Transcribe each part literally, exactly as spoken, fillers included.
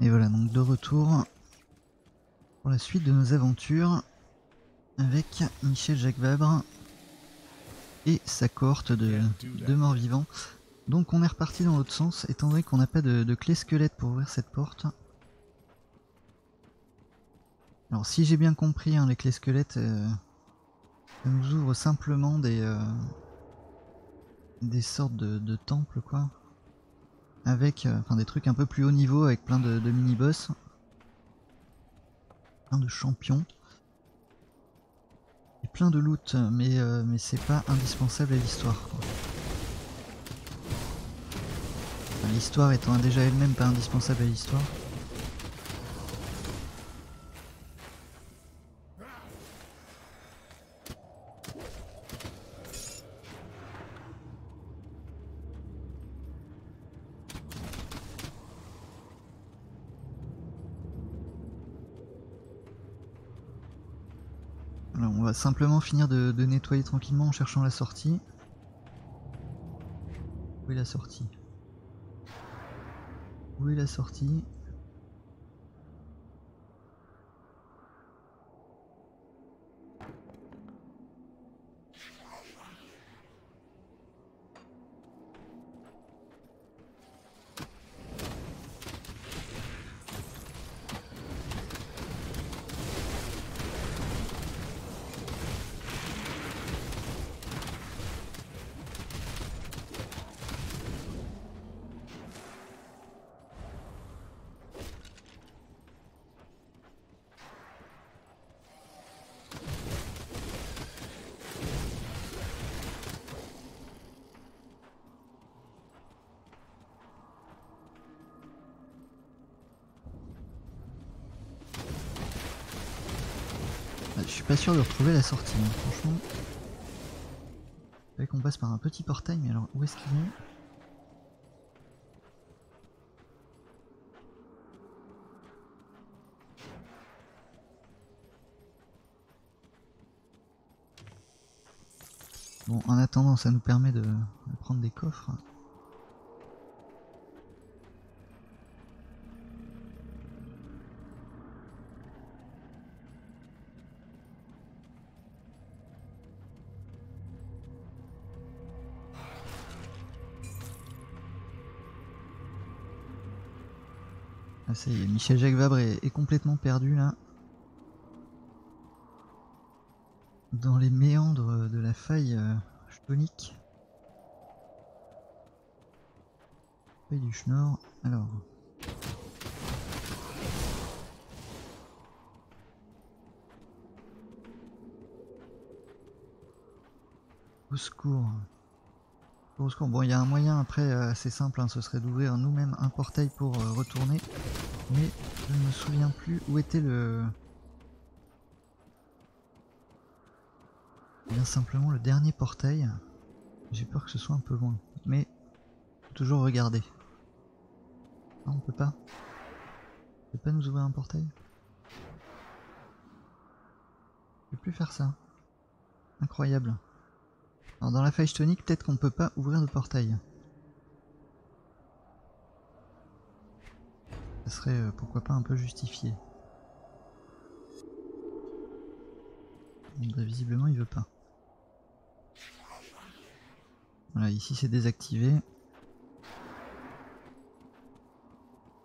Et voilà, donc de retour pour la suite de nos aventures avec Michel Jacques Vabre et sa cohorte de, de morts vivants. Donc on est reparti dans l'autre sens, étant donné qu'on n'a pas de, de clé squelette pour ouvrir cette porte. Alors si j'ai bien compris, hein, les clés squelettes euh, nous ouvrent simplement des, euh, des sortes de, de temples, quoi. Avec euh, enfin, des trucs un peu plus haut niveau, avec plein de, de mini-boss. Plein de champions. Et plein de loot, mais, euh, mais c'est pas indispensable à l'histoire, quoi. L'histoire étant déjà elle-même pas indispensable à l'histoire. Alors on va simplement finir de, de nettoyer tranquillement en cherchant la sortie. Où est la sortie ? Où est la sortie? Je suis pas sûr de retrouver la sortie, hein, franchement. Il fallait qu'on passe par un petit portail, mais alors où est-ce qu'il est ? Bon, en attendant, ça nous permet de, de prendre des coffres. Ah ça y est, Michel Jacques Vabre est, est complètement perdu là. Dans les méandres de la faille euh, chthonique. Faille du Schnorr, alors. Au secours. Au secours. Bon, il y a un moyen après assez simple, hein, ce serait d'ouvrir nous-mêmes un portail pour euh, retourner. Mais je ne me souviens plus où était le... Bien simplement le dernier portail. J'ai peur que ce soit un peu loin. Mais faut toujours regarder. Non, on peut pas. On peut pas nous ouvrir un portail. Je peux plus faire ça. Incroyable. Alors dans la faille chthonique, peut-être qu'on peut pas ouvrir de portail. Ça serait euh, pourquoi pas un peu justifié. Là, visiblement il veut pas. Voilà, ici c'est désactivé.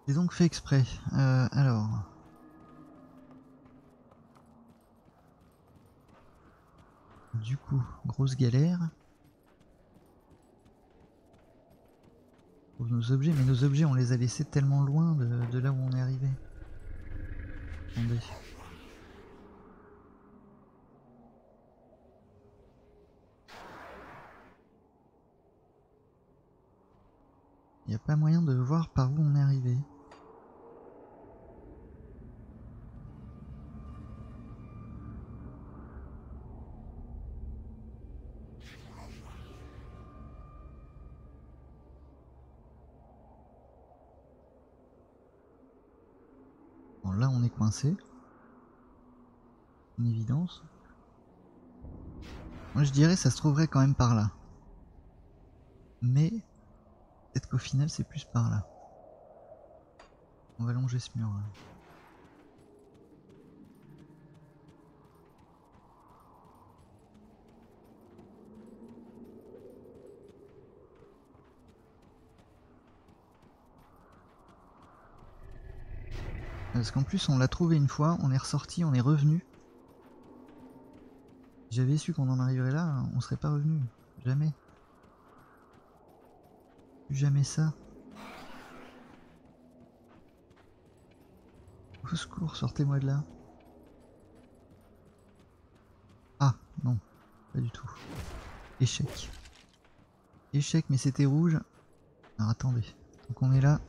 C'est donc fait exprès. Euh, alors... Du coup, grosse galère. Pour nos objets, mais nos objets on les a laissés tellement loin de, de là où on est arrivé. Attendez. Il n'y a pas moyen de voir par où on est arrivé. Là on est coincé, une évidence. Moi je dirais ça se trouverait quand même par là, mais peut-être qu'au final c'est plus par là. On va longer ce mur là. Parce qu'en plus on l'a trouvé une fois, on est ressorti, on est revenu. J'avais su qu'on en arriverait là, on serait pas revenu. Jamais. Jamais ça. Au secours, sortez-moi de là. Ah, non, pas du tout. Échec. Échec, mais c'était rouge. Alors attendez, donc on est là.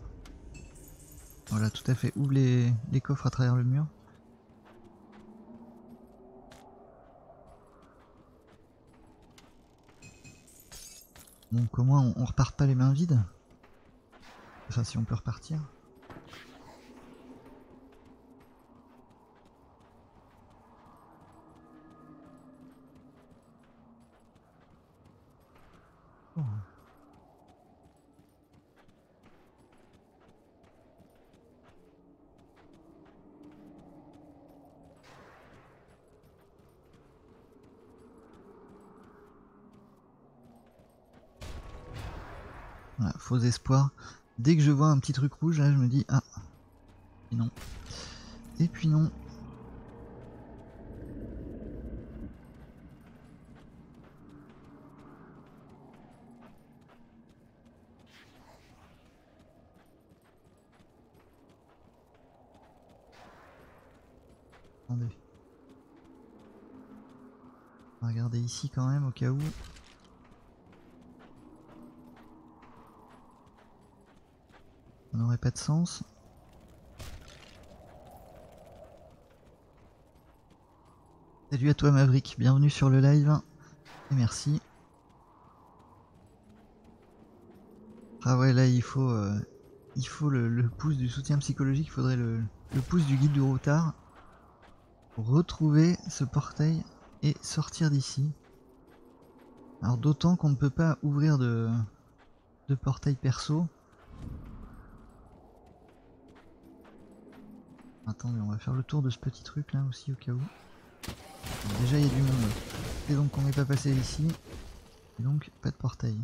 Voilà, tout à fait. Ouvre les, les coffres à travers le mur. Donc au moins on, on repart pas les mains vides. Enfin si on peut repartir. Oh. Voilà, faux espoir. Dès que je vois un petit truc rouge, là je me dis ah, et non. Et puis non. Attendez. On va regarder ici quand même au cas où. Ça n'aurait pas de sens. Salut à toi Maverick, bienvenue sur le live. Et merci. Ah ouais, là il faut, euh, il faut le, le pouce du soutien psychologique, il faudrait le, le pouce du guide du routard. Pour retrouver ce portail et sortir d'ici. Alors d'autant qu'on ne peut pas ouvrir de, de portail perso. Attendez, on va faire le tour de ce petit truc là aussi au cas où. Déjà il y a du monde. Et donc on n'est pas passé ici. Et donc pas de portail.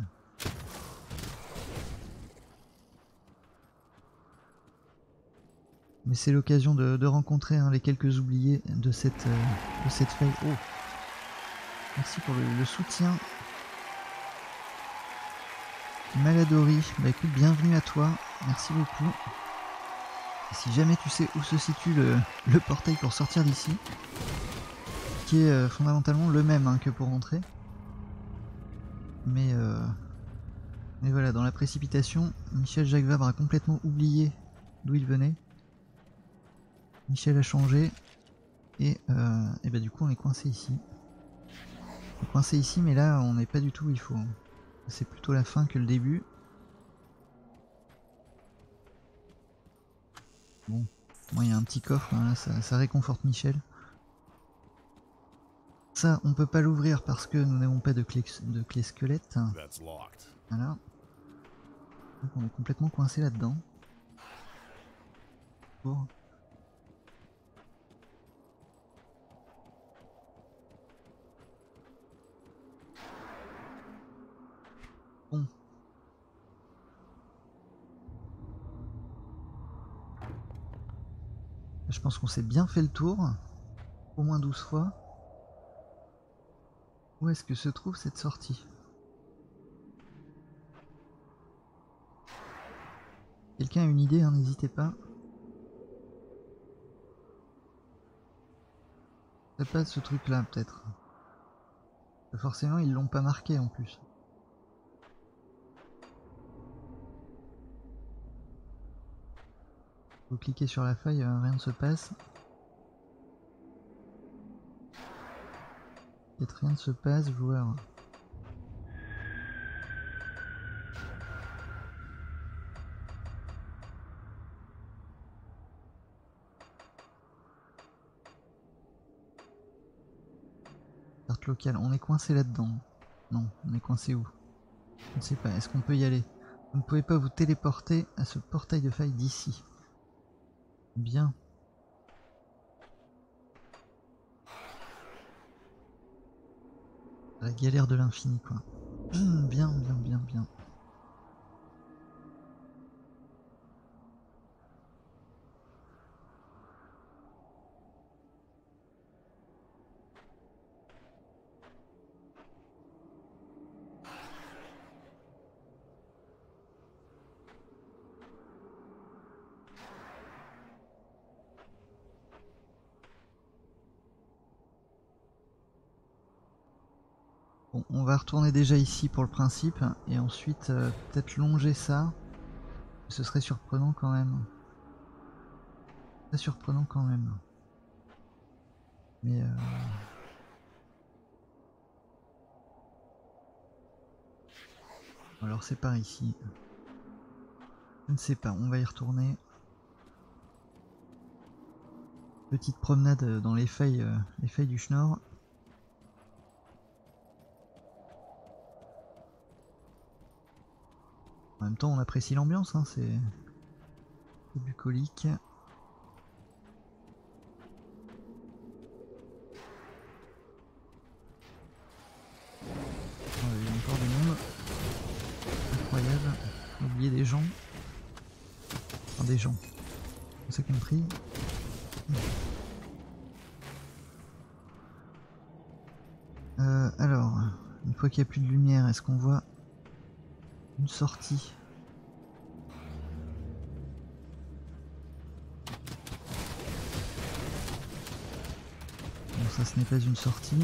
Mais c'est l'occasion de, de rencontrer hein, les quelques oubliés de cette, euh, de cette faille. Oh. Merci pour le, le soutien. Maladori, bah écoute, bienvenue à toi. Merci beaucoup. Si jamais tu sais où se situe le, le portail pour sortir d'ici, qui est euh, fondamentalement le même hein, que pour rentrer, mais, euh, mais voilà, dans la précipitation, Michel Jacques Vabre a complètement oublié d'où il venait. Michel a changé et, euh, et bah, du coup on est coincé ici. On est coincé ici, mais là on n'est pas du tout où il faut. C'est plutôt la fin que le début. Bon, moi il y a un petit coffre, hein, là, ça, ça réconforte Michel. Ça, on peut pas l'ouvrir parce que nous n'avons pas de clé, de clé squelette. Voilà. Donc on est complètement coincé là-dedans. Bon. Bon. Je pense qu'on s'est bien fait le tour, au moins douze fois. Où est-ce que se trouve cette sortie? Quelqu'un a une idée, hein, n'hésitez pas. C'est pas ce truc-là, peut-être. Forcément, ils l'ont pas marqué en plus. Vous cliquez sur la feuille, euh, rien ne se passe. Peut-être rien ne se passe, joueur. Carte locale, on est coincé là-dedans. Non, on est coincé où? Je ne sais pas, est-ce qu'on peut y aller? Vous ne pouvez pas vous téléporter à ce portail de faille d'ici. Bien. La galère de l'infini, quoi. Mmh, bien, bien, bien, bien. On va retourner déjà ici pour le principe, et ensuite euh, peut-être longer ça. Ce serait surprenant quand même. C'est surprenant quand même. Mais... Euh... Alors c'est par ici. Je ne sais pas, on va y retourner. Petite promenade dans les feuilles, euh, les feuilles du schnorr. En même temps, on apprécie l'ambiance, hein, c'est bucolique. Oh, il y a encore du monde. Incroyable. Oublier des gens. Enfin, des gens. On s'est compris. Euh, alors, une fois qu'il n'y a plus de lumière, est-ce qu'on voit une sortie? Bon, ça ce n'est pas une sortie.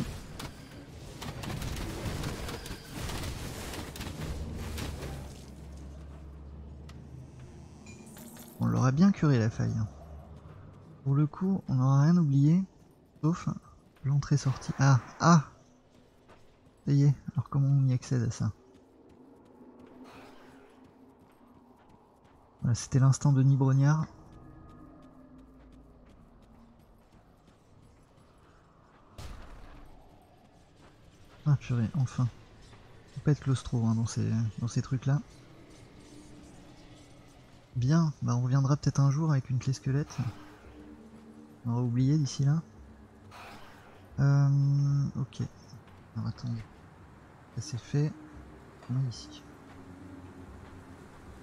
On l'aura bien curé la faille. Pour le coup, on n'aura rien oublié, sauf l'entrée-sortie. Ah ah, ça y est, alors comment on y accède à ça? C'était l'instant de Nibrognard. Ah purée, enfin. Faut pas être claustro hein, dans ces, dans ces trucs-là. Bien, bah on reviendra peut-être un jour avec une clé squelette. On aura oublié d'ici là. Euh, ok. Alors attendez. Ça c'est fait. Non, ici.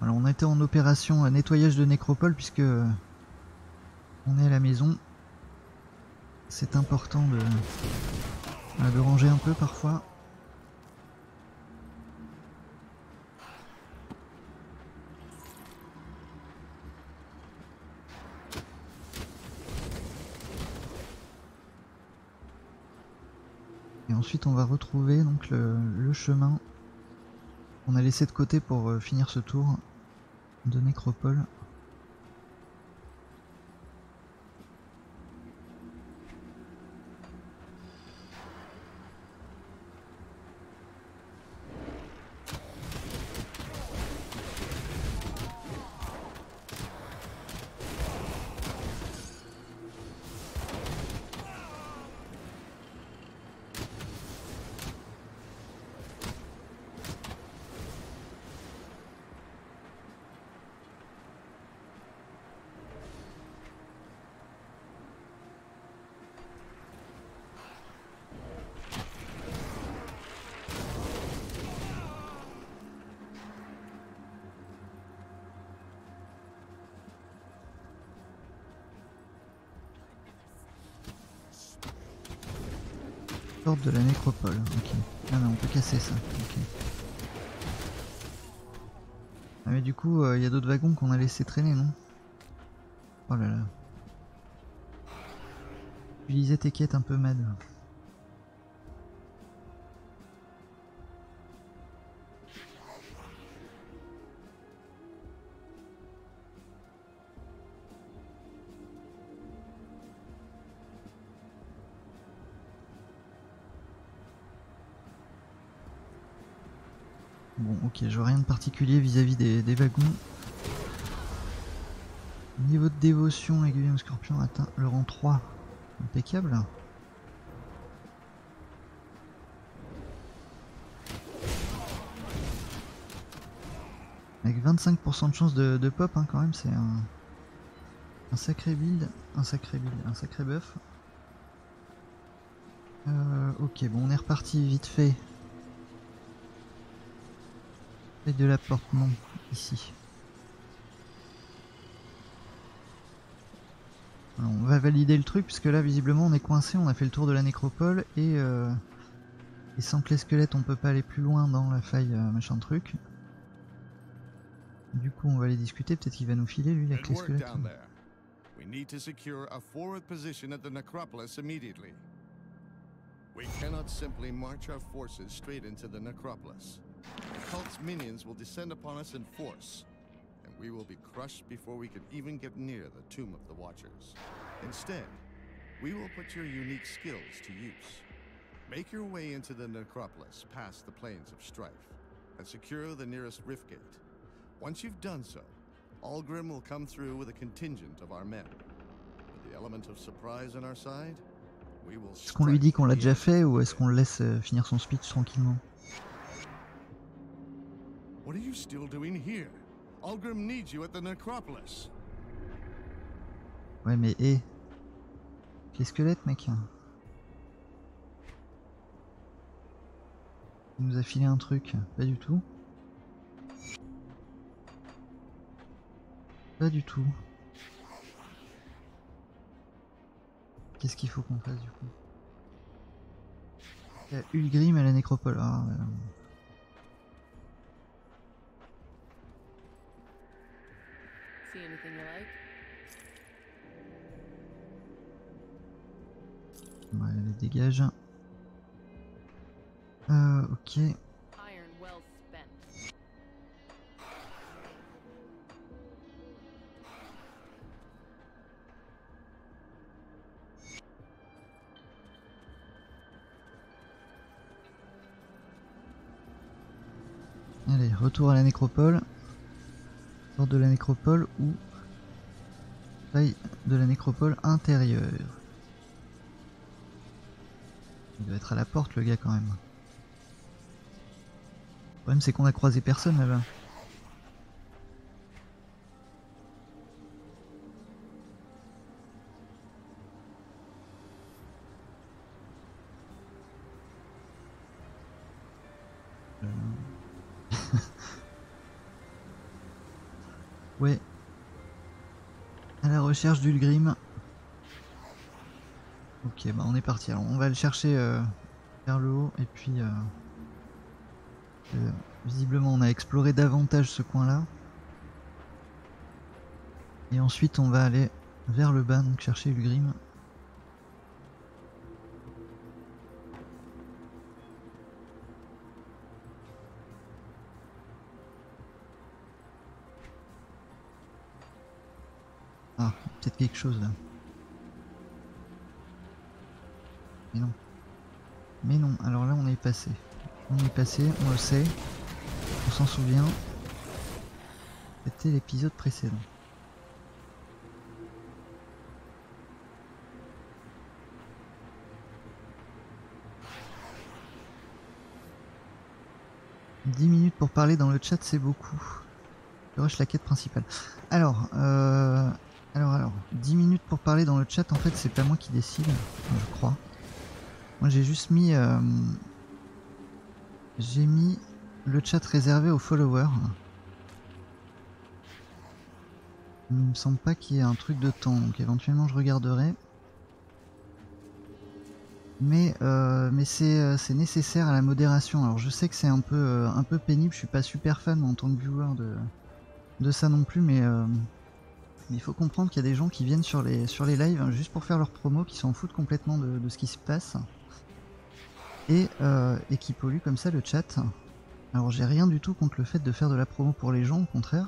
Alors on était en opération nettoyage de nécropole puisque on est à la maison. C'est important de, de ranger un peu parfois. Et ensuite on va retrouver donc le, le chemin. On a laissé de côté pour euh, finir ce tour de nécropole. Porte de la nécropole, ok. Ah non, on peut casser ça, ok. Ah mais du coup, il euh, y a d'autres wagons qu'on a laissé traîner, non? Oh là là. Tu lisais tes quêtes un peu mad. Ok, je vois rien de particulier vis-à-vis des, des wagons. Niveau de dévotion, aiguillon de scorpion atteint le rang trois. Impeccable. Avec vingt-cinq pour cent de chance de, de pop, hein, quand même, c'est un, Un sacré build, un sacré build, un sacré buff. Euh, ok, bon, on est reparti vite fait. Et de la porte, non, ici. Alors, on va valider le truc, puisque là, visiblement, on est coincé, on a fait le tour de la nécropole, et, euh, et sans que les squelettes, on peut pas aller plus loin dans la faille, euh, machin truc. Du coup, on va les discuter, peut-être qu'il va nous filer, lui, la clé squelette. We need to secure a forward position at the necropolis immediately. We cannot simply march our forces straight into the necropolis. The cult's minions will descend upon us in force, and we will be crushed before we can even get near the tomb of the Watchers. Instead, we will put your unique skills to use. Make your way into the necropolis past the plains of strife, and secure the nearest rift gate. Once you've done so, Ulgrim will come through with a contingent of our men. With the element of surprise on our side, we will. Est-ce qu'on lui dit qu'on l'a déjà fait ou est-ce qu'on le laisse finir son speech tranquillement? What are you still doing here? Ulgrim needs you at the necropolis. Ouais, mais hé. Les squelettes, mec. Il nous a filé un truc, pas du tout. Pas du tout. Qu'est-ce qu'il faut qu'on fasse du coup? Il y a Ulgrim à la nécropole. Ah, euh... ouais, les dégage. Euh, ok. Allez, retour à la nécropole. Sort de la nécropole ou taille de la nécropole intérieure. Il doit être à la porte le gars quand même. Le problème c'est qu'on a croisé personne là-bas. Ouais, à la recherche d'Ulgrim. Ok, bah on est parti. Alors on va le chercher euh, vers le haut et puis euh, euh, visiblement on a exploré davantage ce coin-là. Et ensuite on va aller vers le bas, donc chercher Ulgrim. Ah, peut-être quelque chose là. Mais non. Mais non, alors là on est passé. On est passé, on le sait. On s'en souvient. C'était l'épisode précédent. dix minutes pour parler dans le chat, c'est beaucoup. Je rush la quête principale. Alors, euh... Alors, alors, dix minutes pour parler dans le chat, en fait, c'est pas moi qui décide, je crois. Moi, j'ai juste mis... Euh, j'ai mis le chat réservé aux followers. Il me semble pas qu'il y ait un truc de temps, donc éventuellement, je regarderai. Mais, euh, mais c'est c'est nécessaire à la modération. Alors, je sais que c'est un peu, euh, un peu pénible, je suis pas super fan en tant que viewer de, de ça non plus, mais... Euh, Mais il faut comprendre qu'il y a des gens qui viennent sur les, sur les lives hein, juste pour faire leur promo, qui s'en foutent complètement de, de ce qui se passe. Et, euh, et qui polluent comme ça le chat. Alors j'ai rien du tout contre le fait de faire de la promo pour les gens, au contraire.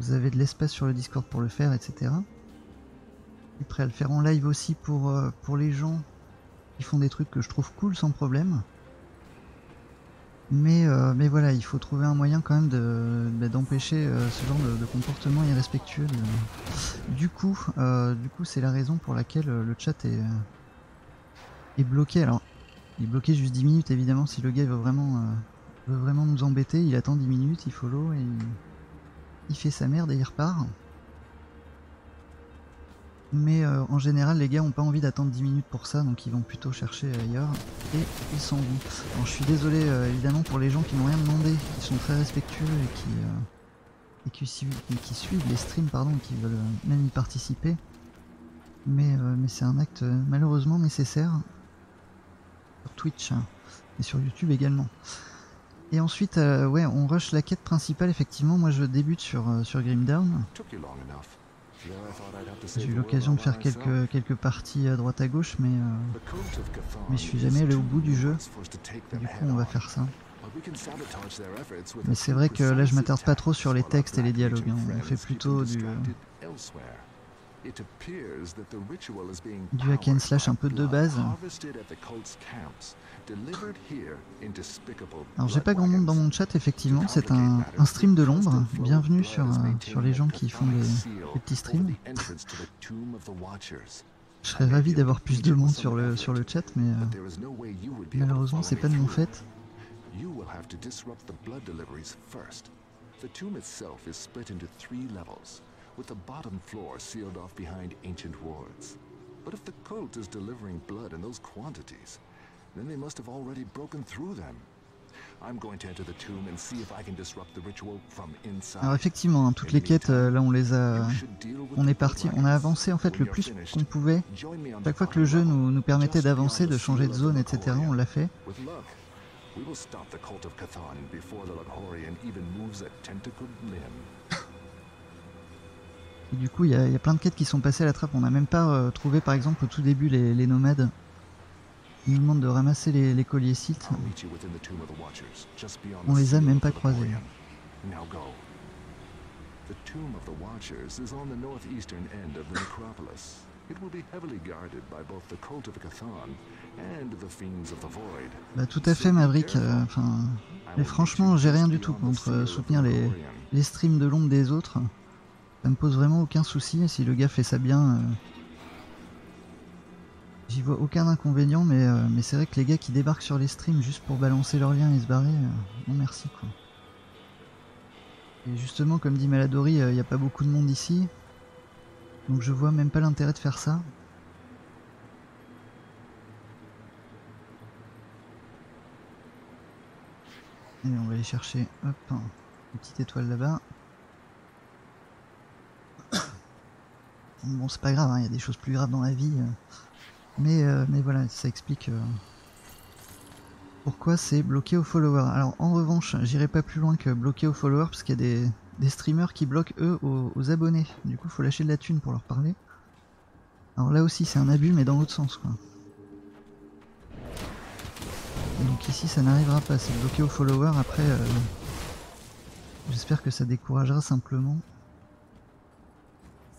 Vous avez de l'espace sur le Discord pour le faire, et cetera. Je suis prêt à le faire en live aussi pour, euh, pour les gens qui font des trucs que je trouve cool sans problème. Mais, euh, mais voilà, il faut trouver un moyen quand même de, d'empêcher euh, ce genre de, de comportement irrespectueux. De... Du coup, euh, du coup, c'est la raison pour laquelle le chat est, est bloqué. Alors, il est bloqué juste dix minutes évidemment, si le gars veut vraiment, euh, veut vraiment nous embêter, il attend dix minutes, il follow, et il, il fait sa merde et il repart. Mais euh, en général, les gars n'ont pas envie d'attendre dix minutes pour ça, donc ils vont plutôt chercher ailleurs et ils s'en vont. Alors je suis désolé euh, évidemment pour les gens qui n'ont rien demandé, qui sont très respectueux et qui, euh, et qui, suivent, et qui suivent les streams, pardon, qui veulent même y participer. Mais, euh, mais c'est un acte malheureusement nécessaire sur Twitch hein, et sur YouTube également. Et ensuite, euh, ouais, on rush la quête principale, effectivement. Moi je débute sur, euh, sur Grim Dawn. J'ai eu l'occasion de faire quelques, quelques parties à droite à gauche, mais, euh, mais je suis jamais allé au bout du jeu. Et du coup, on va faire ça. Mais c'est vrai que là, je m'attarde pas trop sur les textes et les dialogues. Hein. On fait plutôt du, euh, du hack and slash un peu de base. Alors j'ai pas grand monde dans mon chat, effectivement, c'est un, un stream de l'ombre. Bienvenue sur, euh, sur les gens qui font les, les petits streams. Je serais ravi d'avoir plus de monde sur le, sur le chat, mais euh, malheureusement c'est pas de mon fait. Then they must have already broken through them. I'm going to enter the tomb and see if I can disrupt the ritual from inside. Alors effectivement, hein, toutes les quêtes, euh, là on les a, on est parti, on a avancé en fait le plus qu'on pouvait. Chaque fois que le jeu nous, nous permettait d'avancer, de changer de zone, et cetera, on l'a fait. Et du coup, il y, y a plein de quêtes qui sont passées à la trappe. On n'a même pas euh, trouvé, par exemple, au tout début les, les nomades. Il nous demande de ramasser les, les colliers sites. On les a même pas croisés. Bah tout à fait Maverick, enfin... Euh, mais franchement j'ai rien du tout contre euh, soutenir les, les streams de l'ombre des autres. Ça me pose vraiment aucun souci si le gars fait ça bien. Euh, J'y vois aucun inconvénient, mais, euh, mais c'est vrai que les gars qui débarquent sur les streams juste pour balancer leurs liens et se barrer, euh, non merci quoi. Et justement, comme dit Maladori, il euh, n'y a pas beaucoup de monde ici, donc je vois même pas l'intérêt de faire ça. Et on va aller chercher, hop, une petite étoile là-bas. Bon, c'est pas grave, il hein, y a des choses plus graves dans la vie. Euh. Mais, euh, mais voilà, ça explique euh, pourquoi c'est bloqué aux followers. Alors en revanche, j'irai pas plus loin que bloqué aux followers, parce qu'il y a des, des streamers qui bloquent eux aux, aux abonnés. Du coup, faut lâcher de la thune pour leur parler. Alors là aussi, c'est un abus, mais dans l'autre sens, quoi. Donc ici, ça n'arrivera pas, c'est bloqué aux followers. Après, euh, j'espère que ça découragera simplement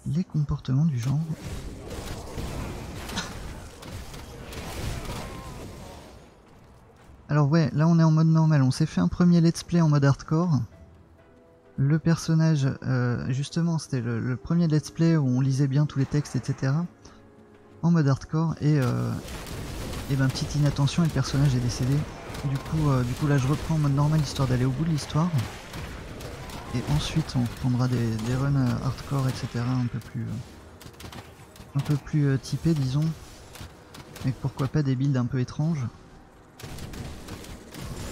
les comportements du genre. Alors ouais, là on est en mode normal, on s'est fait un premier let's play en mode hardcore. Le personnage, euh, justement c'était le, le premier let's play où on lisait bien tous les textes, et cetera. En mode hardcore, et, euh, et ben petite inattention et le personnage est décédé. Du coup, euh, du coup là je reprends en mode normal histoire d'aller au bout de l'histoire. Et ensuite on reprendra des, des runs euh, hardcore, et cetera. Un peu plus, euh, un peu plus euh, typés disons. Mais pourquoi pas des builds un peu étranges.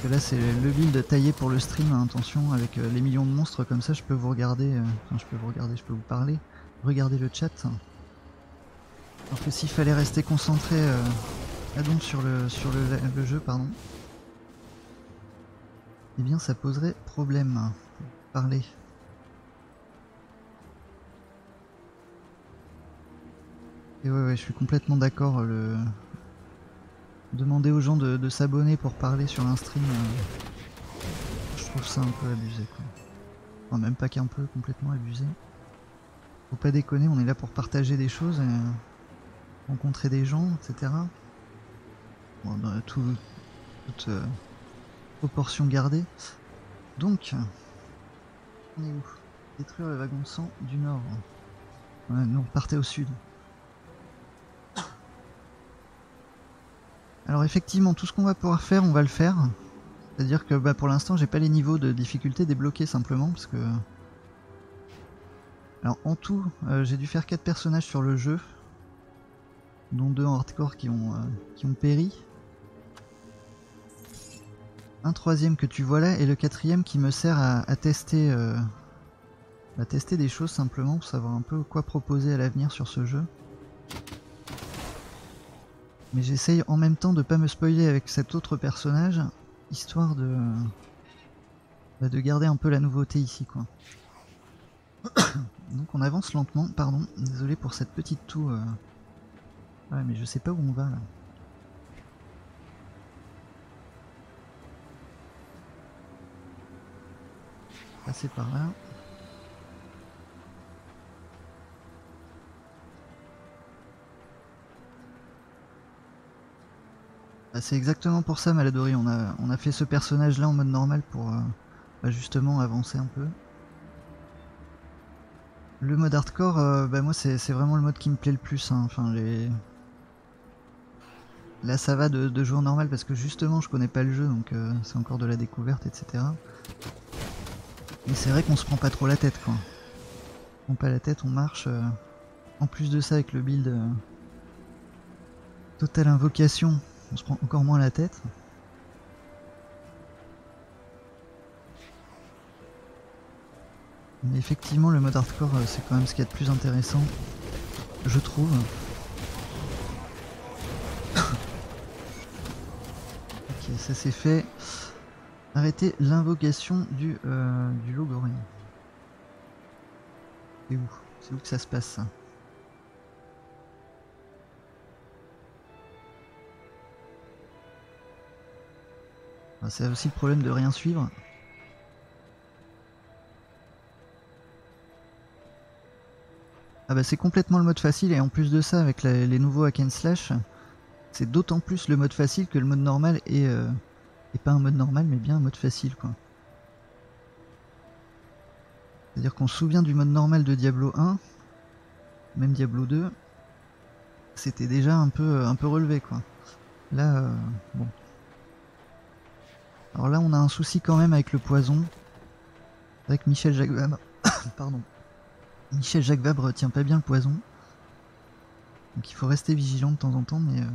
Parce que là c'est le build taillé pour le stream, hein, attention, avec euh, les millions de monstres, comme ça je peux vous regarder, euh, enfin je peux vous regarder, je peux vous parler, regardez le chat. Alors que s'il fallait rester concentré euh, là donc sur le sur le, le jeu, pardon, eh bien ça poserait problème, hein, parler. Et ouais ouais, je suis complètement d'accord, le... Demander aux gens de, de s'abonner pour parler sur un stream, euh, je trouve ça un peu abusé quoi. Enfin même pas qu'un peu, complètement abusé. Faut pas déconner, on est là pour partager des choses, et, euh, rencontrer des gens, et cetera. Bon, ben, tout, toute euh, proportion gardée. Donc, on est où? Détruire le wagon cent du nord. Ouais, nous on partait au sud. Alors effectivement, tout ce qu'on va pouvoir faire, on va le faire. C'est-à-dire que bah, pour l'instant, j'ai pas les niveaux de difficulté débloqués simplement, parce que Alors en tout, euh, j'ai dû faire quatre personnages sur le jeu, dont deux en hardcore qui ont, euh, qui ont péri. Un troisième que tu vois là, et le quatrième qui me sert à, à tester euh, à tester des choses simplement pour savoir un peu quoi proposer à l'avenir sur ce jeu. Mais j'essaye en même temps de pas me spoiler avec cet autre personnage, histoire de, bah, de garder un peu la nouveauté ici quoi. Donc on avance lentement, pardon, désolé pour cette petite toux. Euh... Ouais mais je sais pas où on va là. Passer par là. Bah, c'est exactement pour ça Maladori, on a, on a fait ce personnage là en mode normal pour euh, bah, justement avancer un peu. Le mode hardcore, euh, bah moi c'est vraiment le mode qui me plaît le plus, hein. Enfin, les... Là ça va de, de joueur normal parce que justement je connais pas le jeu donc euh, c'est encore de la découverte et cetera. Mais c'est vrai qu'on se prend pas trop la tête quoi. On se prend pas la tête, on marche. Euh... En plus de ça avec le build euh... Total Invocation, on se prend encore moins la tête. Mais effectivement le mode hardcore c'est quand même ce qu'il y a de plus intéressant, je trouve. Ok, ça c'est fait. Arrêtez l'invocation du, euh, du Logorien. C'est où? C'est où que ça se passe ça? Enfin, c'est aussi le problème de rien suivre. Ah bah c'est complètement le mode facile et en plus de ça avec la, les nouveaux hack and slash c'est d'autant plus le mode facile que le mode normal est, euh, est pas un mode normal mais bien un mode facile quoi. C'est à dire qu'on se souvient du mode normal de Diablo un, même Diablo deux, c'était déjà un peu, un peu relevé quoi. Là euh, bon. Alors là on a un souci quand même avec le poison. Avec Michel Jacques Vabre. Pardon. Michel Jacques Vabre tient pas bien le poison. Donc il faut rester vigilant de temps en temps, mais... Euh...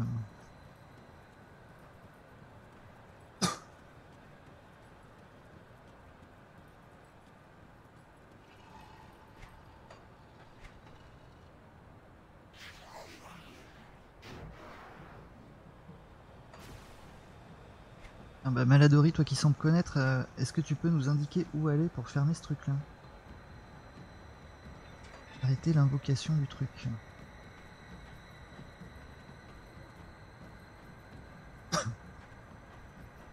ah bah Maladori, toi qui semble connaître, euh, est-ce que tu peux nous indiquer où aller pour fermer ce truc-là ? Arrêtez l'invocation du truc.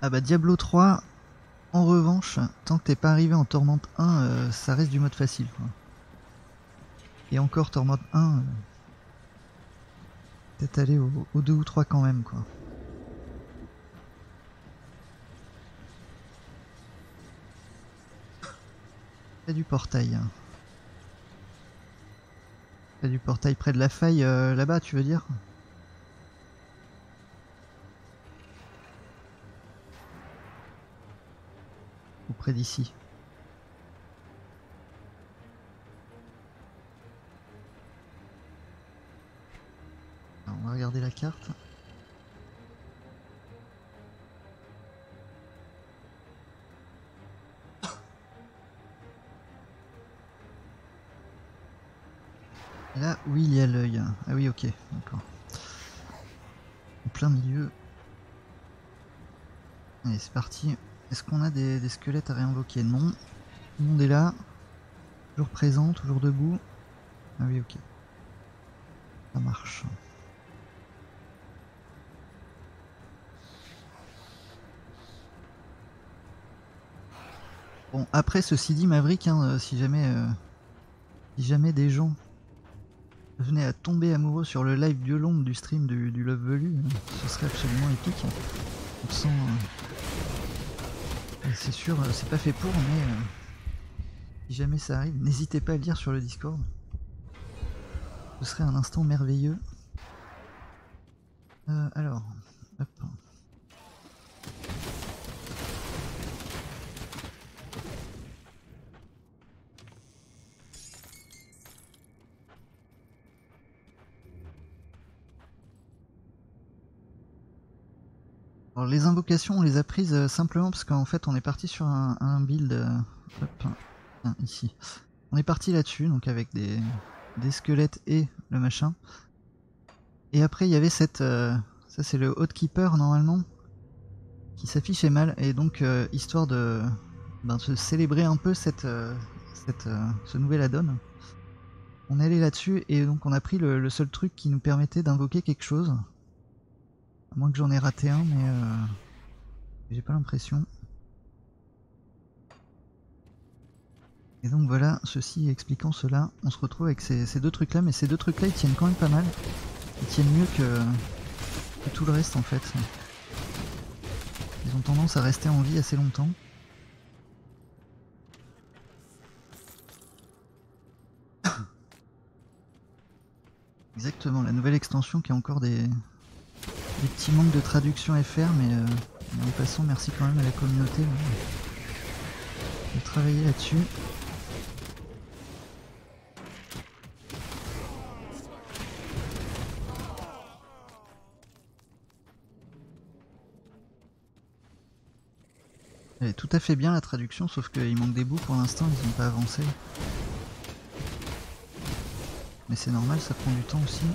Ah bah Diablo trois, en revanche, tant que t'es pas arrivé en Tormente un, euh, ça reste du mode facile quoi. Et encore Tormente un, euh, peut-être aller au, au deux ou trois quand même quoi. C'est du portail hein. Du portail près de la faille euh, là-bas, tu veux dire? Ou près d'ici? On va regarder la carte. Là, oui, il y a l'œil. Ah oui, ok, d'accord. En plein milieu. Allez, c'est parti. Est-ce qu'on a des, des squelettes à réinvoquer? Non. Tout le monde est là. Toujours présent, toujours debout. Ah oui, ok. Ça marche. Bon, après, ceci dit, Maverick, hein, si jamais, euh, si jamais des gens... venez à tomber amoureux sur le live de l'ombre du stream du, du Love Velu, ce serait absolument épique. On sent... Euh... C'est sûr, c'est pas fait pour, mais... Euh... Si jamais ça arrive, n'hésitez pas à le dire sur le Discord. Ce serait un instant merveilleux. Euh, alors... Hop. Alors, les invocations, on les a prises simplement parce qu'en fait, on est parti sur un, un build. Euh, hop, hein, ici. On est parti là-dessus, donc avec des, des squelettes et le machin. Et après, il y avait cette. Euh, ça, c'est le Hotkeeper normalement, qui s'affichait mal. Et donc, euh, histoire de ben, se célébrer un peu cette, euh, cette, euh, ce nouvel add-on, on est allé là-dessus et donc on a pris le, le seul truc qui nous permettait d'invoquer quelque chose. À moins que j'en ai raté un, mais euh, j'ai pas l'impression. Et donc voilà, ceci expliquant cela, on se retrouve avec ces, ces deux trucs là, mais ces deux trucs là ils tiennent quand même pas mal. Ils tiennent mieux que, que tout le reste en fait. Ils ont tendance à rester en vie assez longtemps. Exactement, la nouvelle extension qui a encore des... des petits manques de traduction F R, mais euh, en passant, merci quand même à la communauté euh, de travailler là-dessus. Elle est tout à fait bien la traduction, sauf qu'il manque des bouts pour l'instant, ils n'ont pas avancé. Mais c'est normal, ça prend du temps aussi.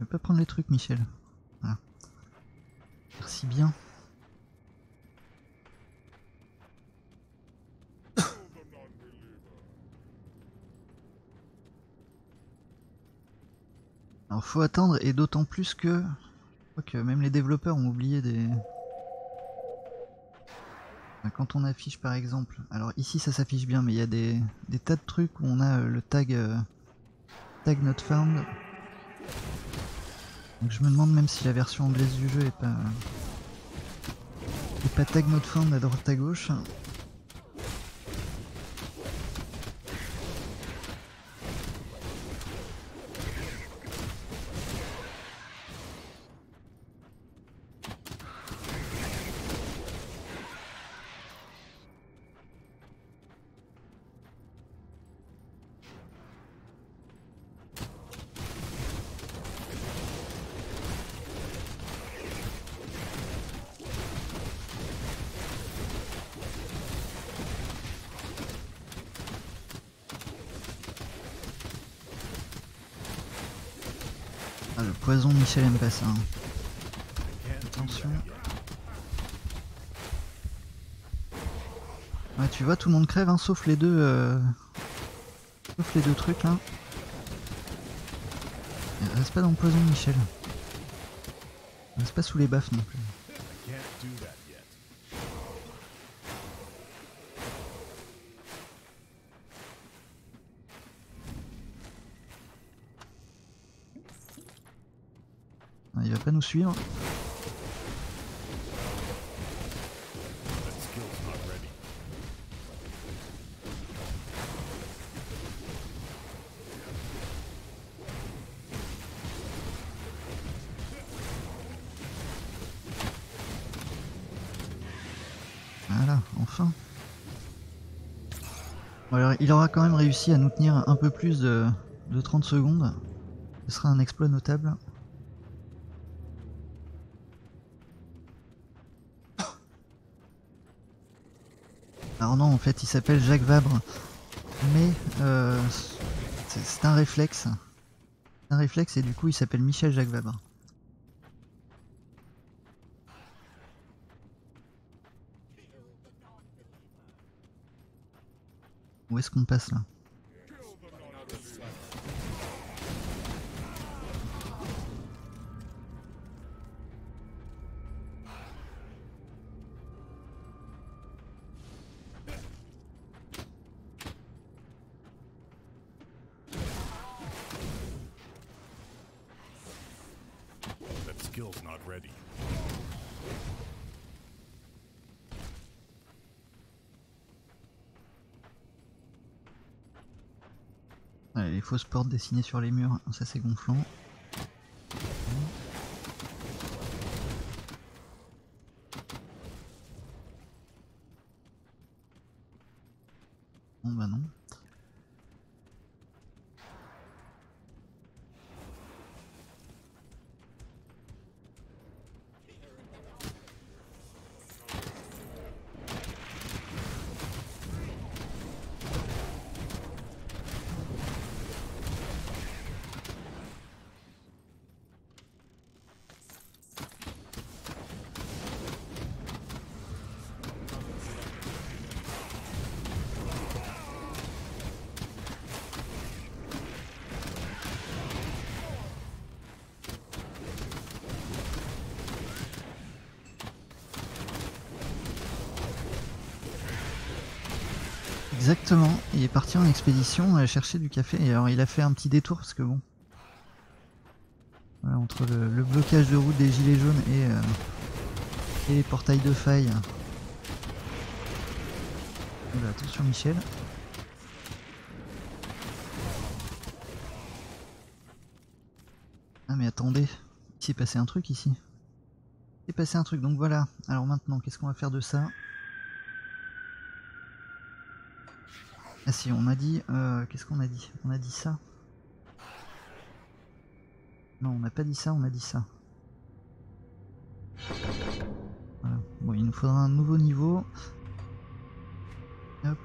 Je peux prendre les trucs, Michel. Voilà. Merci bien. Alors faut attendre, et d'autant plus que... Je crois que même les développeurs ont oublié des... Quand on affiche par exemple... Alors ici ça s'affiche bien, mais il y a des, des tas de trucs où on a le tag... Euh... Tag not found. Donc je me demande même si la version anglaise du jeu est pas, est pas tag not found à droite à gauche. Poison, Michel aime pas ça. Hein. Attention. Ouais, tu vois, tout le monde crève, hein, sauf les deux, euh... sauf les deux trucs là. Et reste pas dans le poison, Michel. Reste pas sous les baffes non plus. Il va pas nous suivre. Voilà, enfin. Bon, alors, il aura quand même réussi à nous tenir un peu plus de, de trente secondes. Ce sera un exploit notable. Alors non, en fait, il s'appelle Jacques Vabre, mais euh, c'est un réflexe. C'est un réflexe et du coup, il s'appelle Michel Jacques Vabre. Où est-ce qu'on passe là? Les fausses portes dessinées sur les murs, ça c'est gonflant. Non, bah non. Exactement, il est parti en expédition à chercher du café, et alors il a fait un petit détour parce que bon, voilà, entre le, le blocage de route des gilets jaunes et, euh, et les portails de faille. Voilà, attention Michel. Ah mais attendez, il s'est passé un truc ici. Il s'est passé un truc, donc voilà. Alors maintenant, qu'est-ce qu'on va faire de ça ? Ah si, on a dit... Euh, Qu'est-ce qu'on a dit? On a dit ça. Non, on n'a pas dit ça, on a dit ça. Voilà. Bon, il nous faudra un nouveau niveau. Hop.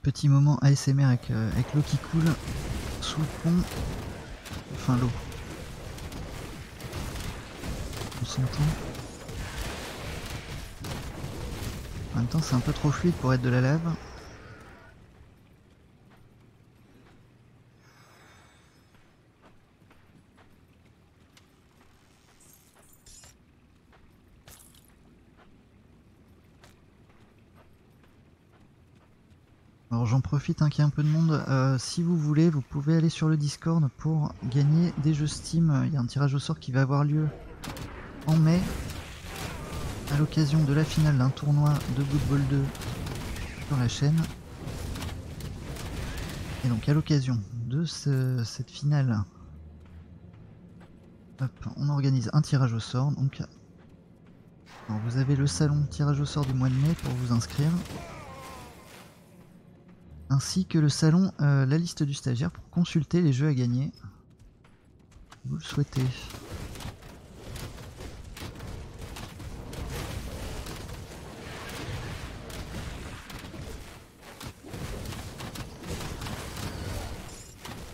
Petit moment A S M R avec, euh, avec l'eau qui coule sous le pont, enfin l'eau, on s'entend. En même temps c'est un peu trop fluide pour être de la lave. J'en profite hein, qu'il y a un peu de monde, euh, si vous voulez vous pouvez aller sur le Discord pour gagner des jeux Steam. Il y a un tirage au sort qui va avoir lieu en mai à l'occasion de la finale d'un tournoi de Blood Bowl deux sur la chaîne, et donc à l'occasion de ce, cette finale hop, on organise un tirage au sort. Donc alors, vous avez le salon tirage au sort du mois de mai pour vous inscrire, ainsi que le salon, euh, la liste du stagiaire pour consulter les jeux à gagner, si vous le souhaitez.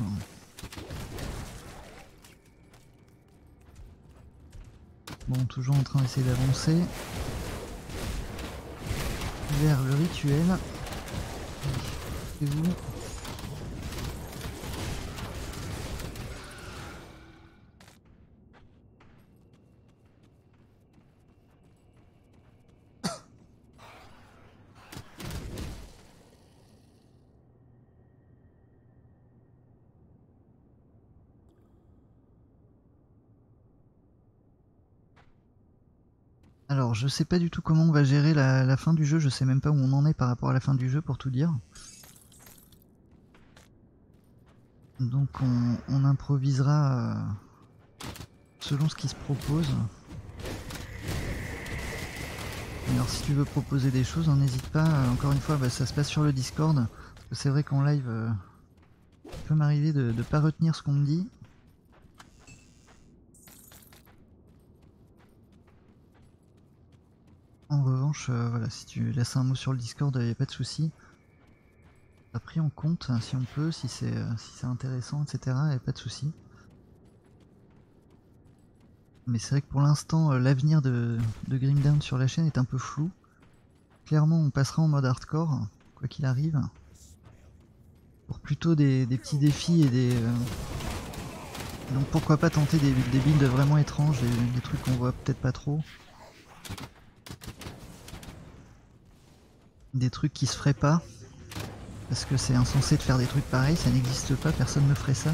Bon. Bon, toujours en train d'essayer d'avancer vers le rituel. Vous. Alors je sais pas du tout comment on va gérer la, la fin du jeu, je sais même pas où on en est par rapport à la fin du jeu pour tout dire. Donc on, on improvisera selon ce qui se propose. Alors si tu veux proposer des choses, n'hésite pas. Encore une fois, bah, ça se passe sur le Discord. C'est vrai qu'en live, euh, il peut m'arriver de ne pas retenir ce qu'on me dit. En revanche, euh, voilà, si tu laisses un mot sur le Discord, il n'y a pas de souci. Pris en compte si on peut, si c'est si c'est intéressant, et cetera. Et pas de souci. Mais c'est vrai que pour l'instant, l'avenir de, de Grim Dawn sur la chaîne est un peu flou. Clairement, on passera en mode hardcore, quoi qu'il arrive, pour plutôt des, des petits défis et des. Euh... Donc pourquoi pas tenter des, des builds vraiment étranges, des, des trucs qu'on voit peut-être pas trop. Des trucs qui se feraient pas. Parce que c'est insensé de faire des trucs pareils, ça n'existe pas, personne ne ferait ça.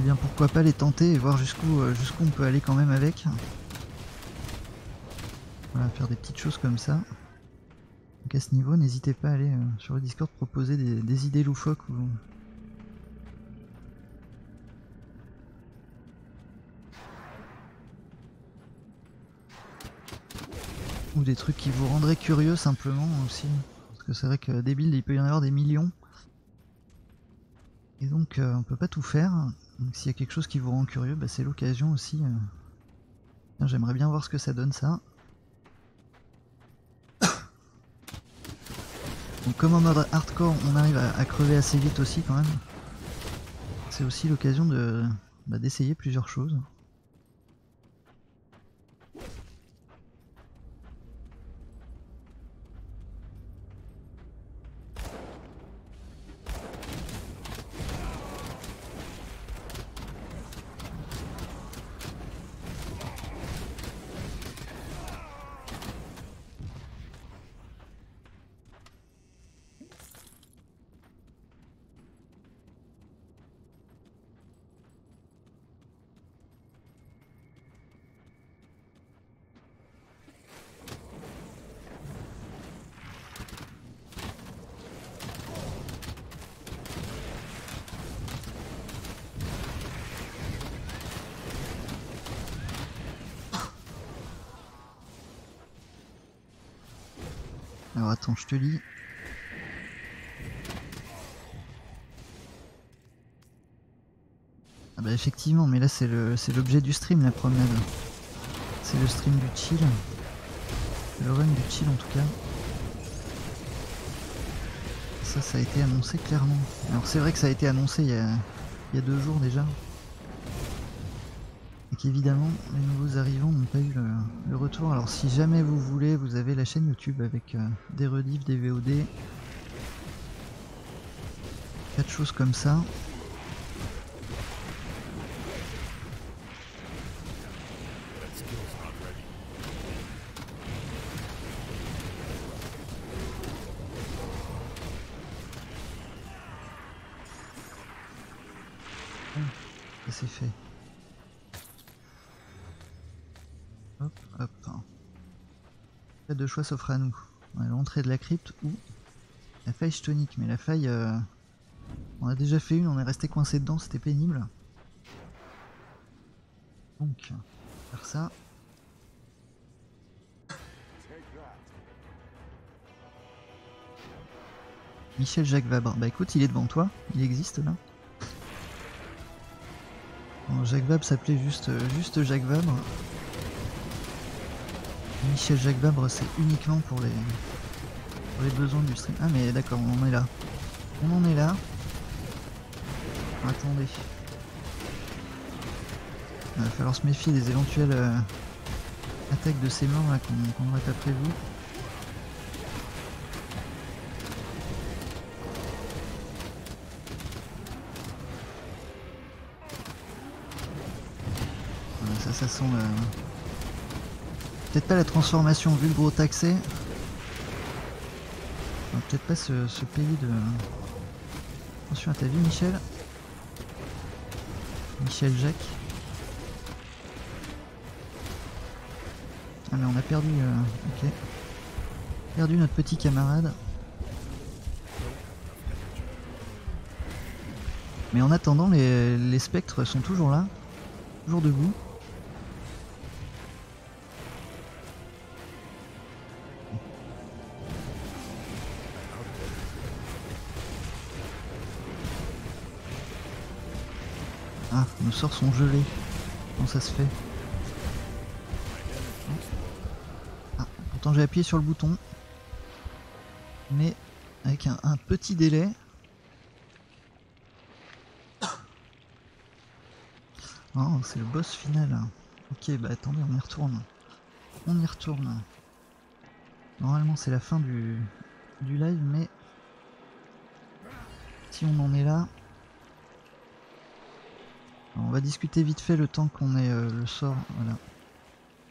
eh bien pourquoi pas les tenter et voir jusqu'où euh, jusqu'où on peut aller quand même avec. Voilà, faire des petites choses comme ça. Donc à ce niveau, n'hésitez pas à aller euh, sur le Discord proposer des, des idées loufoques ou... ou des trucs qui vous rendraient curieux simplement aussi, parce que c'est vrai que des builds il peut y en avoir des millions et donc euh, on peut pas tout faire. Donc s'il y a quelque chose qui vous rend curieux, bah, c'est l'occasion aussi. Euh... j'aimerais bien voir ce que ça donne ça. Donc comme en mode hardcore on arrive à, à crever assez vite aussi quand même, c'est aussi l'occasion de bah, d'essayer plusieurs choses. Alors attends, je te lis. Ah bah effectivement, mais là c'est le c'est l'objet du stream, la promenade. C'est le stream du chill. Le run du chill en tout cas. Ça, ça a été annoncé clairement. Alors c'est vrai que ça a été annoncé il y a, il y a deux jours déjà. Et qu'évidemment, les nouveaux arrivants n'ont pas eu le, le retour. Alors si jamais vous voulez, vous avez la chaîne YouTube avec euh, des rediffs, des V O D, quatre choses comme ça. Ah, ça c'est fait. Hop, hop. Pas de choix s'offre à nous. On a l'entrée de la crypte ou la faille chthonique. Mais la faille, euh, on a déjà fait une, on est resté coincé dedans, c'était pénible. Donc, faire ça. Michel Jacques Vabre. Bah écoute, il est devant toi, il existe là. Bon, Jacques Vabre s'appelait juste, juste Jacques Vabre. Michel Jacques Vabre, c'est uniquement pour les, pour les besoins du stream. Ah mais d'accord, on en est là. On en est là. Attendez. Il va falloir se méfier des éventuelles euh, attaques de ces morts là qu'on qu'on va taper vous. Voilà, ça, ça sent le... peut-être pas la transformation vu le gros taxé. Enfin, peut-être pas ce, ce pays de... Attention à ta vie Michel. Michel Jacques. Ah mais on a perdu... Euh... Ok. Perdu notre petit camarade. Mais en attendant, les, les spectres sont toujours là. Toujours debout. Nos sorts sont gelés. Comment ça se fait? Ah, pourtant j'ai appuyé sur le bouton. Mais avec un, un petit délai. Oh, c'est le boss final. Ok, bah attendez, on y retourne. On y retourne. Normalement c'est la fin du, du live, mais... si on en est là... Alors on va discuter vite fait le temps qu'on ait euh, le sort, voilà,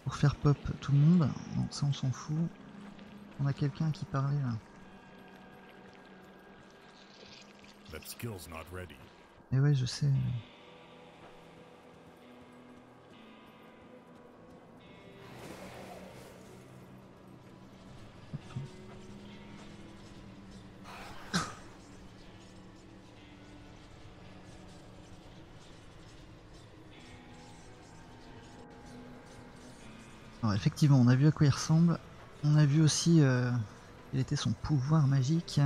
pour faire pop tout le monde. Non, ça on s'en fout. On a quelqu'un qui parlait là. Et ouais, je sais. Alors effectivement, on a vu à quoi il ressemble. On a vu aussi euh, quel était son pouvoir magique.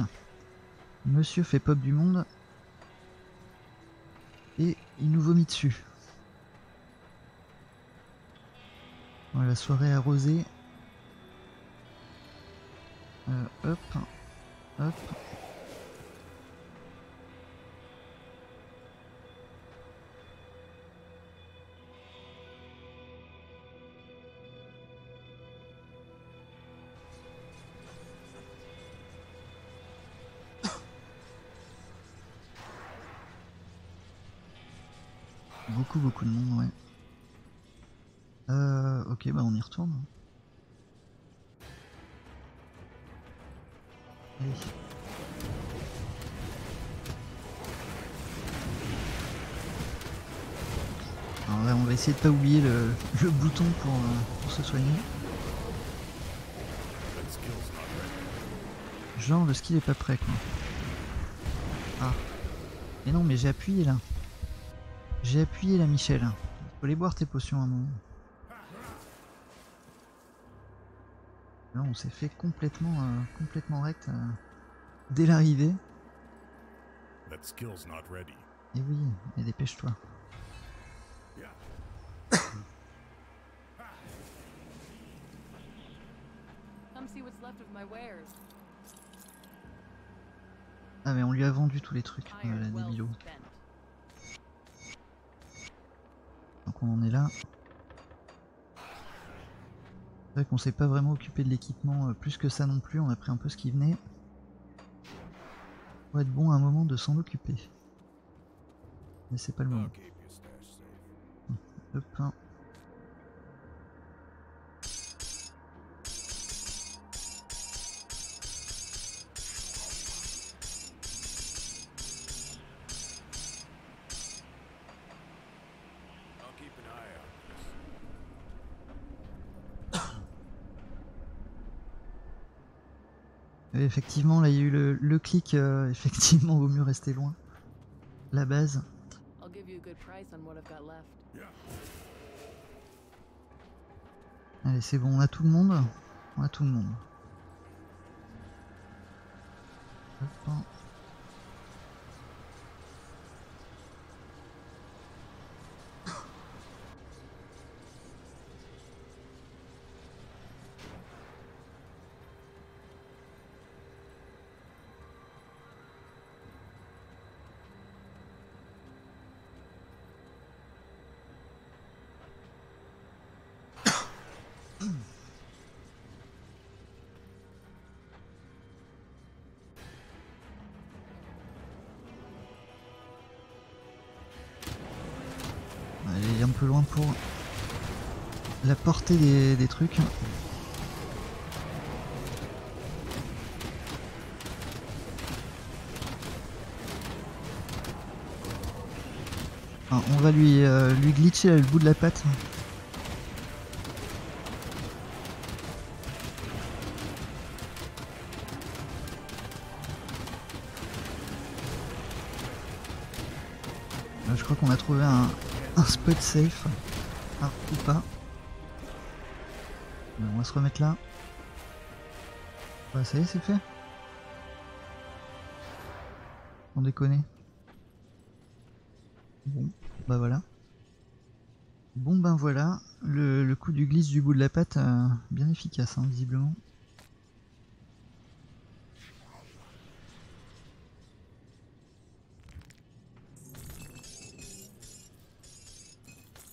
Monsieur fait pop du monde. Et il nous vomit dessus. Voilà, la soirée arrosée. Euh, hop, hop. Beaucoup, beaucoup de monde, ouais. Euh, ok, bah on y retourne. Allez. Alors là, on va essayer de pas oublier le, le bouton pour, euh, pour se soigner. Genre, le skill est pas prêt, quoi. Ah. Mais non, mais j'ai appuyé là. J'ai appuyé la Michel. Il faut les boire tes potions à un moment. Là on s'est fait complètement euh, complètement rect euh, dès l'arrivée. Et oui, et dépêche-toi. Ah mais on lui a vendu tous les trucs, euh, la débilo. Donc on en est là. C'est vrai qu'on s'est pas vraiment occupé de l'équipement euh, plus que ça non plus, on a pris un peu ce qui venait. Faut être bon à un moment de s'en occuper. Mais c'est pas le moment. Hop. Hein. Effectivement, là il y a eu le, le clic, euh, effectivement, vaut mieux rester loin. La base. Allez, c'est bon, on a tout le monde. On a tout le monde. Hop. Un peu loin pour la portée des, des trucs. Alors on va lui, euh, lui glitcher là, le bout de la patte. Là, je crois qu'on a trouvé un Un spot safe, ah, ou pas. Ben, on va se remettre là. Ben, ça y est, c'est fait. On déconne. Bon, bah ben voilà. Bon ben voilà, le, le coup du glisse du bout de la patte, euh, bien efficace, hein, visiblement.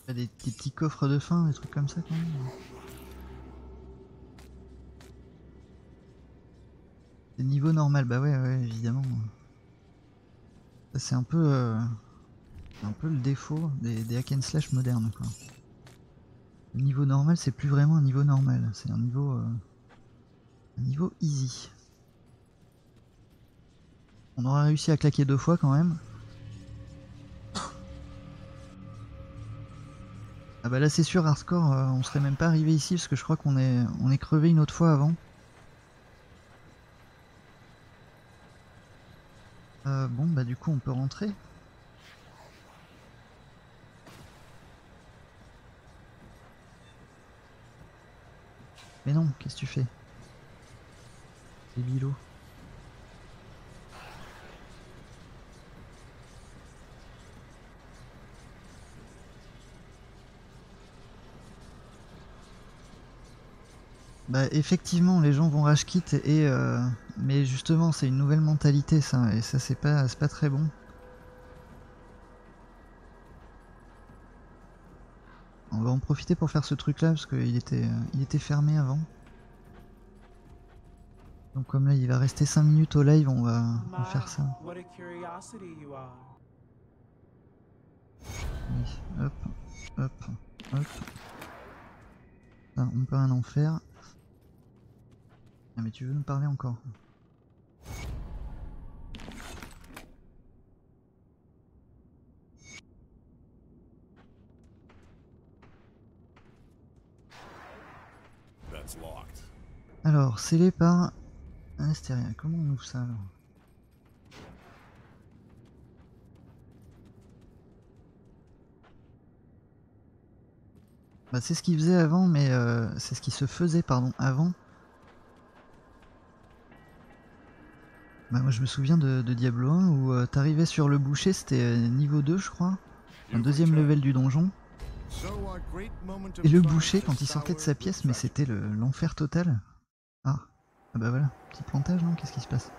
Des, des petits coffres de fin, des trucs comme ça quand même. C'est niveau normal, bah ouais, ouais, évidemment. C'est un peu euh, un peu le défaut des, des hack and slash modernes, quoi. Le niveau normal, c'est plus vraiment un niveau normal, c'est un niveau euh, un niveau easy. On aura réussi à claquer deux fois quand même. Ah bah là c'est sûr, hardcore, euh, on serait même pas arrivé ici parce que je crois qu'on est on est crevé une autre fois avant. Euh, bon bah du coup on peut rentrer. Mais non, qu'est-ce que tu fais? C'est bilou. Bah effectivement, les gens vont rage quitte et euh, mais justement c'est une nouvelle mentalité ça, et ça c'est pas c'est pas très bon. On va en profiter pour faire ce truc là parce qu'il était il était fermé avant. Donc comme là il va rester cinq minutes au live, on va, on va faire ça. Oui, hop, hop, hop. Ah, on peut un enfer. Ah mais tu veux nous parler encore? Alors, scellé par un astéria. Comment on ouvre ça alors? Bah c'est ce qu'il faisait avant, mais euh, c'est ce qui se faisait pardon avant. Bah moi je me souviens de, de Diablo un où euh, t'arrivais sur le boucher, c'était euh, niveau deux je crois, un deuxième level du donjon. Et le boucher quand il sortait de sa pièce, mais c'était l'enfer total. Ah. Ah bah voilà, petit plantage non, qu'est-ce qui se passe?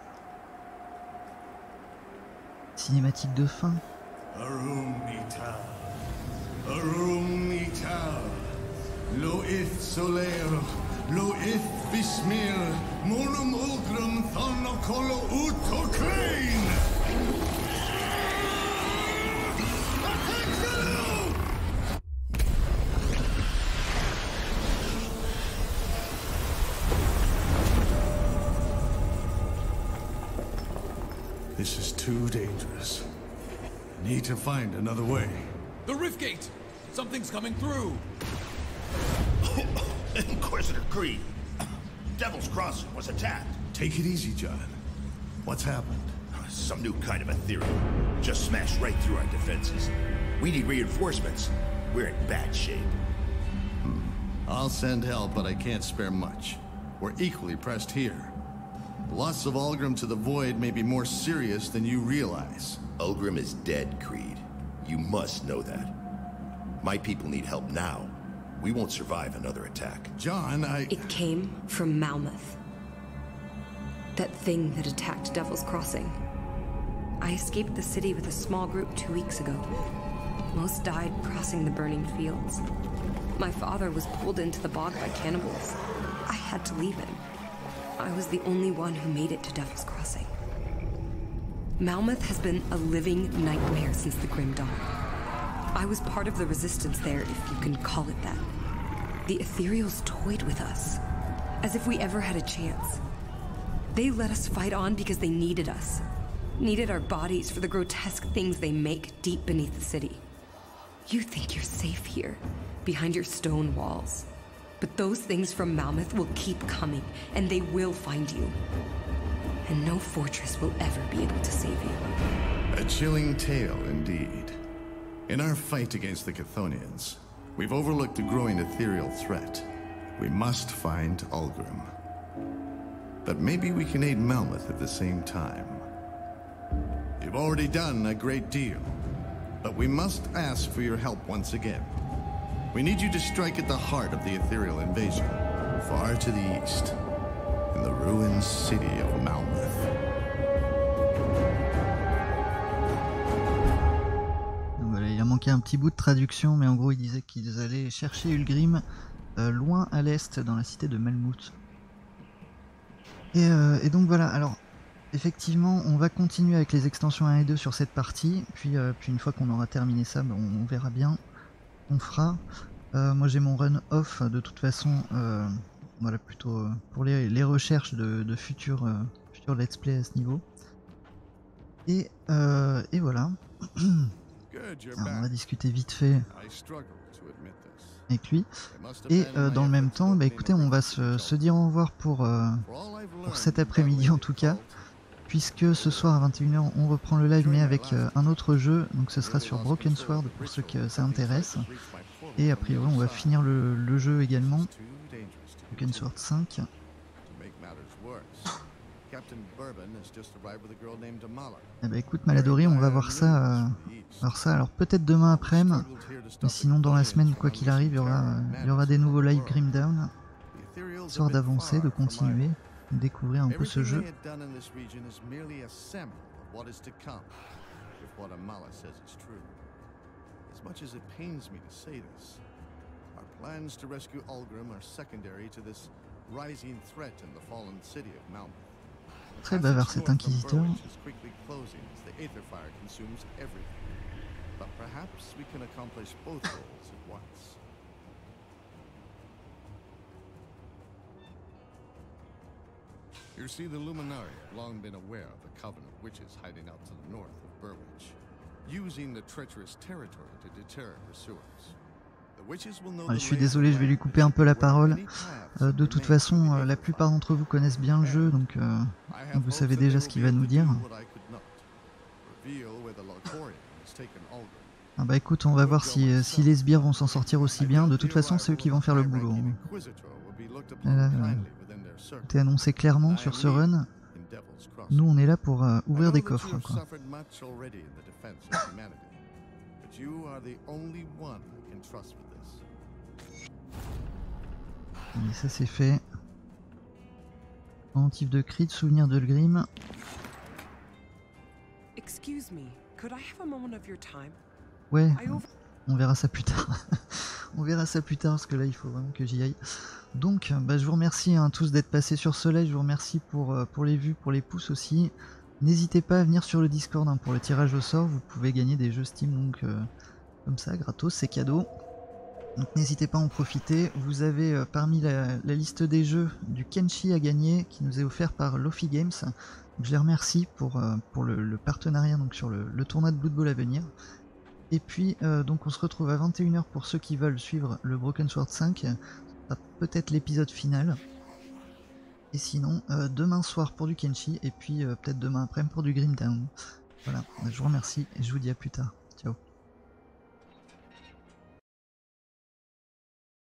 Cinématique de fin. This is too dangerous. Need to find another way. The rift gate. Something's coming through. Inquisitor Creed. Devil's Crossing was attacked. Take it easy, John. What's happened? Some new kind of a theory. Just smashed right through our defenses. We need reinforcements. We're in bad shape. Hmm. I'll send help, but I can't spare much. We're equally pressed here. The loss of Ulgrim to the Void may be more serious than you realize. Ulgrim is dead, Creed. You must know that. My people need help now. We won't survive another attack. John, I... It came from Malmouth. That thing that attacked Devil's Crossing. I escaped the city with a small group two weeks ago. Most died crossing the burning fields. My father was pulled into the bog by cannibals. I had to leave him. I was the only one who made it to Devil's Crossing. Malmouth has been a living nightmare since the Grim Dawn. I was part of the resistance there, if you can call it that. The Ethereals toyed with us, as if we ever had a chance. They let us fight on because they needed us. Needed our bodies for the grotesque things they make deep beneath the city. You think you're safe here, behind your stone walls. But those things from Malmouth will keep coming, and they will find you. And no fortress will ever be able to save you. A chilling tale, indeed. In our fight against the Chthonians, we've overlooked the growing ethereal threat. We must find Ulgrim. But maybe we can aid Malmouth at the same time. You've already done a great deal, but we must ask for your help once again. We need you to strike at the heart of the ethereal invasion, far to the east, in the ruined city of Malmouth. Un petit bout de traduction, mais en gros il disait qu'ils allaient chercher Ulgrim euh, loin à l'est dans la cité de Malmouth. Et, euh, et donc voilà, alors effectivement on va continuer avec les extensions un et deux sur cette partie, puis, euh, puis une fois qu'on aura terminé ça, bah, on, on verra bien, on fera. Euh, moi j'ai mon run off de toute façon, euh, voilà plutôt euh, pour les, les recherches de, de futurs euh, futur let's play à ce niveau. Et, euh, et voilà. Alors on va discuter vite fait avec lui, et euh, dans le même temps, bah écoutez, on va se, se dire au revoir pour, euh, pour cet après-midi en tout cas, puisque ce soir à vingt et une heures on reprend le live mais avec euh, un autre jeu, donc ce sera sur Broken Sword pour ceux que ça intéresse, et a priori on va finir le, le jeu également, Broken Sword cinq. Eh ben écoute Maladori, on va voir ça, euh, alors ça, alors peut-être demain après-midi, mais sinon dans la semaine, quoi qu'il arrive, il y, aura, euh, il y aura des nouveaux live Grim Dawn, histoire d'avancer, de continuer, de découvrir un peu ce jeu. Très bavard cet inquisiteur. You see, the Luminari have long been aware of the Covenant witches hiding out to the north of Burwich, using the treacherous territory to deter pursuers. Ouais, je suis désolé, je vais lui couper un peu la parole. Euh, de toute façon, euh, la plupart d'entre vous connaissent bien le jeu, donc euh, vous savez déjà ce qu'il va nous dire. Ah bah écoute, on va voir si, si les sbires vont s'en sortir aussi bien. De toute façon, c'est eux qui vont faire le boulot. T'es annoncé clairement sur ce run. Nous, on est là pour euh, ouvrir des coffres, quoi. Allez, ça c'est fait. Antif de cri, de souvenir de Ulgrim. Ouais, on verra ça plus tard. On verra ça plus tard parce que là il faut vraiment que j'y aille. Donc bah, je vous remercie hein, tous d'être passés sur ce live. Je vous remercie pour, euh, pour les vues, pour les pouces aussi. N'hésitez pas à venir sur le Discord hein, pour le tirage au sort. Vous pouvez gagner des jeux Steam donc euh, comme ça, gratos, c'est cadeau. Donc n'hésitez pas à en profiter. Vous avez euh, parmi la, la liste des jeux du Kenshi à gagner qui nous est offert par Lofi Games. Donc, je les remercie pour, euh, pour le, le partenariat donc, sur le, le tournoi de Blood Bowl à venir. Et puis euh, donc on se retrouve à vingt et une heures pour ceux qui veulent suivre le Broken Sword cinq. Peut-être l'épisode final. Et sinon, euh, demain soir pour du Kenshi, et puis euh, peut-être demain après-midi pour du Grim Dawn. Voilà, je vous remercie et je vous dis à plus tard.